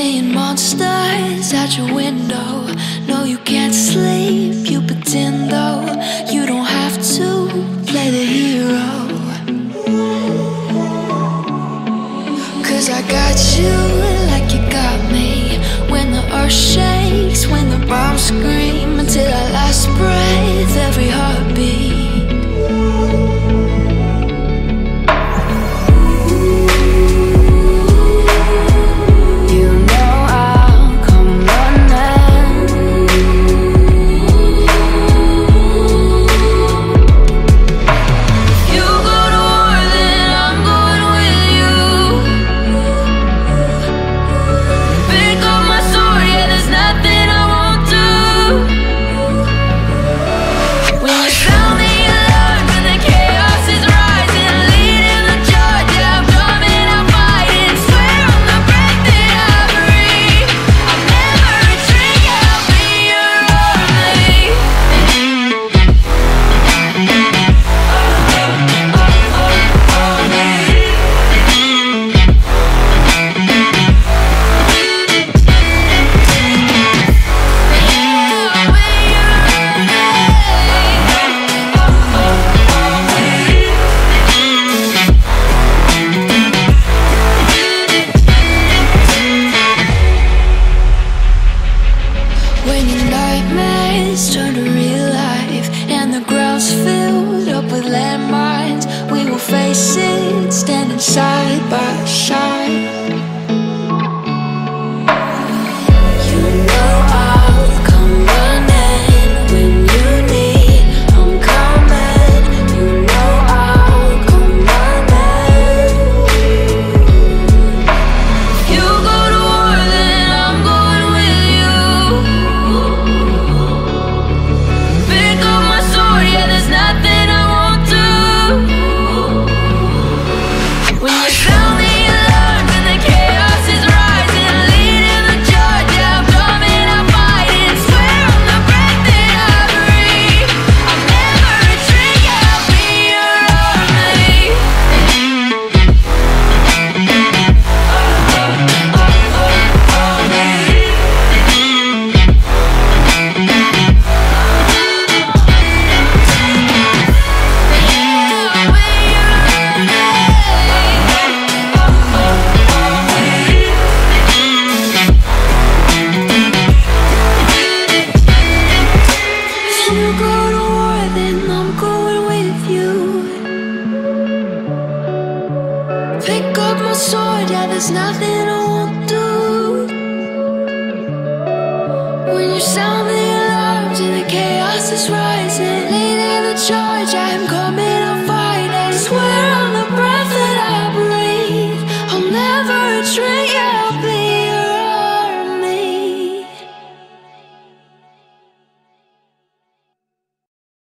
seeing monsters at your window. No, you can't sleep, you pretend though. You don't have to play the hero, 'cause I got you like you got me. When the earth shakes, when the bombs scream, until our last breath, every heartbeat. Turn to real life, and the ground's filled up with landmines. We will face it, standing side by side. Pick up my sword, yeah, there's nothing I won't do.